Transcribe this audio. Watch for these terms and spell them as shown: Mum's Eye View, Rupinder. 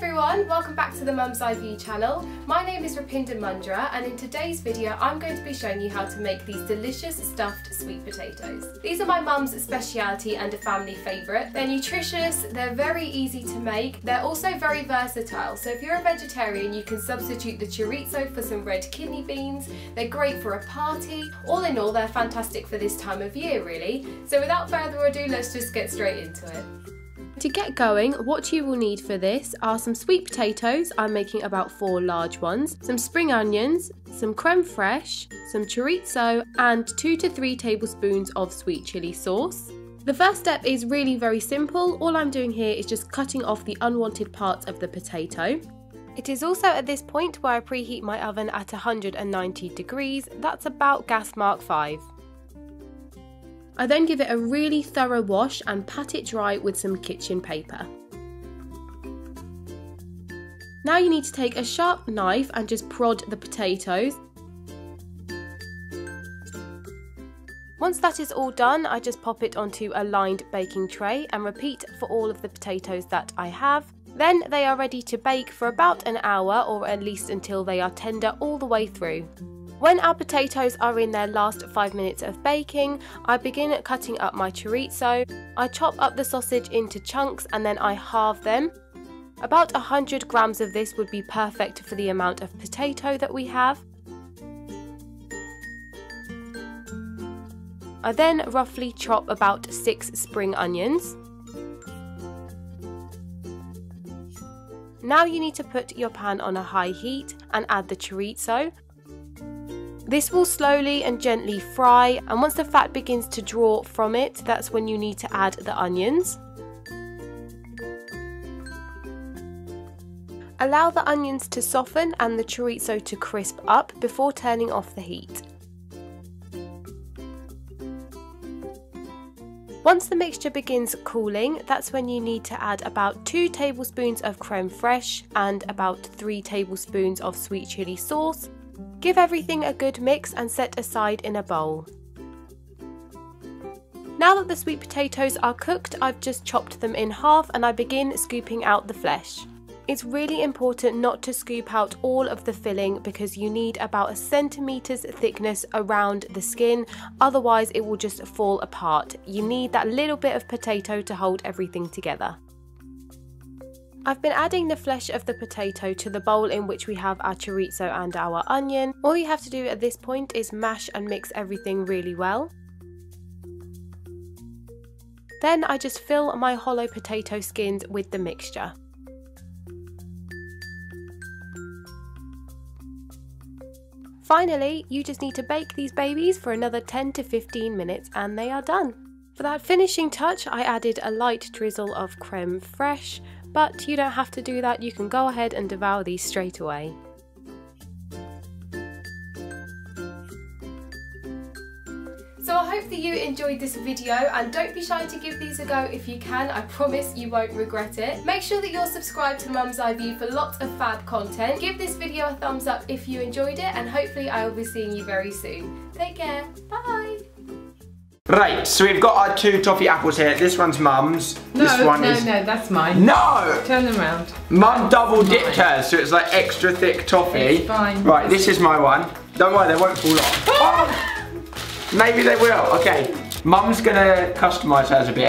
everyone, welcome back to the Mum's Eye View channel. My name is Rupinder and in today's video I'm going to be showing you how to make these delicious stuffed sweet potatoes. These are my mum's speciality and a family favourite. They're nutritious, they're very easy to make, they're also very versatile, so if you're a vegetarian you can substitute the chorizo for some red kidney beans. They're great for a party. All in all, they're fantastic for this time of year really. So without further ado, let's just get straight into it. To get going, what you will need for this are some sweet potatoes. I'm making about 4 large ones, some spring onions, some creme fraiche, some chorizo and 2 to 3 tablespoons of sweet chilli sauce. The first step is really very simple. All I'm doing here is just cutting off the unwanted parts of the potato. It is also at this point where I preheat my oven at 190 degrees, that's about gas mark 5. I then give it a really thorough wash and pat it dry with some kitchen paper. Now you need to take a sharp knife and just prod the potatoes. Once that is all done, I just pop it onto a lined baking tray and repeat for all of the potatoes that I have. Then they are ready to bake for about an hour, or at least until they are tender all the way through. When our potatoes are in their last 5 minutes of baking, I begin cutting up my chorizo. I chop up the sausage into chunks and then I halve them. About 100 grams of this would be perfect for the amount of potato that we have. I then roughly chop about 6 spring onions. Now you need to put your pan on a high heat and add the chorizo. This will slowly and gently fry, and once the fat begins to draw from it, that's when you need to add the onions. Allow the onions to soften and the chorizo to crisp up before turning off the heat. Once the mixture begins cooling, that's when you need to add about 2 tablespoons of creme fraiche and about 3 tablespoons of sweet chilli sauce. Give everything a good mix and set aside in a bowl. Now that the sweet potatoes are cooked, I've just chopped them in half and I begin scooping out the flesh. It's really important not to scoop out all of the filling because you need about a centimetre's thickness around the skin, otherwise it will just fall apart. You need that little bit of potato to hold everything together. I've been adding the flesh of the potato to the bowl in which we have our chorizo and our onion. All you have to do at this point is mash and mix everything really well. Then I just fill my hollow potato skins with the mixture. Finally, you just need to bake these babies for another 10 to 15 minutes and they are done. For that finishing touch, I added a light drizzle of creme fraiche. But you don't have to do that, you can go ahead and devour these straight away. So I hope that you enjoyed this video and don't be shy to give these a go if you can, I promise you won't regret it. Make sure that you're subscribed to Mum's Eye View for lots of fab content. Give this video a thumbs up if you enjoyed it and hopefully I will be seeing you very soon. Take care, bye! Right, so we've got our 2 toffee apples here. This one's Mum's. No, this one no, that's mine. No! Turn them round. Mum double dipped hers, so it's like extra thick toffee. It's fine. Right, this is my one. Don't worry, they won't fall off. Oh, maybe they will. Okay, Mum's gonna customise hers a bit.